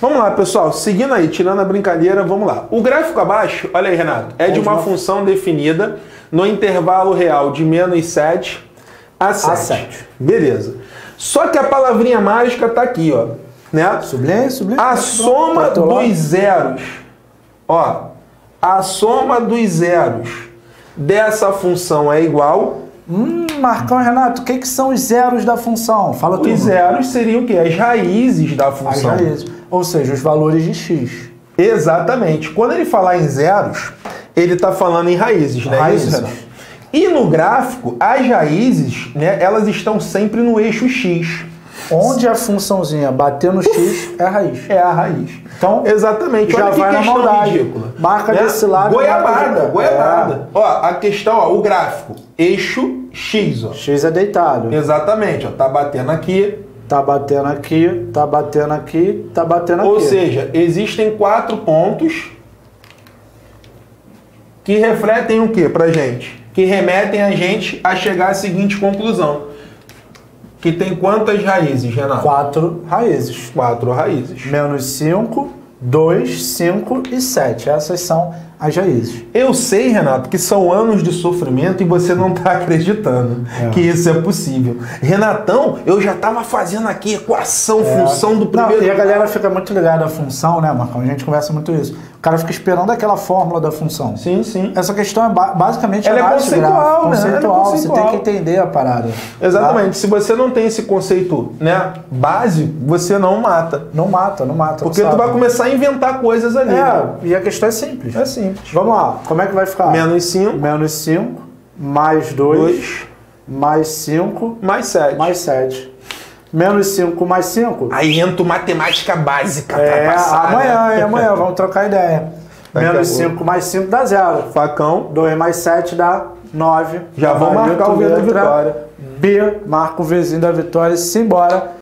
Vamos lá, pessoal. Seguindo aí, tirando a brincadeira, vamos lá. O gráfico abaixo, olha aí, Renato, é de uma função definida no intervalo real de menos 7 a 7. Beleza. Só que a palavrinha mágica tá aqui, ó. Né? Sublime. A soma dos zeros. Ó, a soma dos zeros dessa função é igual... Marcão e Renato, o que que são os zeros da função? Fala tudo. Os zeros seriam o quê? As raízes da função. As raízes. Ou seja, os valores de x. Exatamente. Quando ele falar em zeros, ele está falando em raízes, né? Raízes. E no gráfico, as raízes, né, elas estão sempre no eixo x. Onde a funçãozinha bater no x é a raiz. É a raiz. Então, exatamente. Já olha que vai na maldade. Marca desse lado. Goiabada. Ó, a questão, ó, o gráfico. Eixo x, ó. X é deitado. Exatamente, ó. Tá batendo aqui. Tá batendo aqui, tá batendo aqui, tá batendo aqui. Ou seja, existem 4 pontos que refletem o quê pra gente? Que remetem a gente a chegar à seguinte conclusão. Que tem quantas raízes, Renato? 4 raízes. 4 raízes. Menos 5, 2, 5 e 7. Essas são as raízes. Eu sei, Renato, que são anos de sofrimento e você não está acreditando que isso é possível. Renatão, eu já estava fazendo aqui equação, função do primeiro... Não, e a galera fica muito ligada à função, né, Marcão? A gente conversa muito isso. O cara fica esperando aquela fórmula da função. Sim, sim. Essa questão é basicamente... Ela é conceitual, né? Conceitual, você tem que entender a parada. Exatamente. Tá? Se você não tem esse conceito, né, base, você não mata. Não mata. Porque tu vai começar a inventar coisas ali. É, né? E a questão é simples. É simples. Vamos lá. Como é que vai ficar? Menos 5. Menos 5. Mais 2. Mais 5. Mais 7. Mais 7. Menos 5 mais 5. Aí entra matemática básica pra passar. Amanhã, né? Amanhã, vamos trocar ideia. Menos 5 mais 5 dá 0. Facão. 2 mais 7 dá 9. Já vamos marcar o V da vitória. B, marca o Vzinho da vitória e simbora.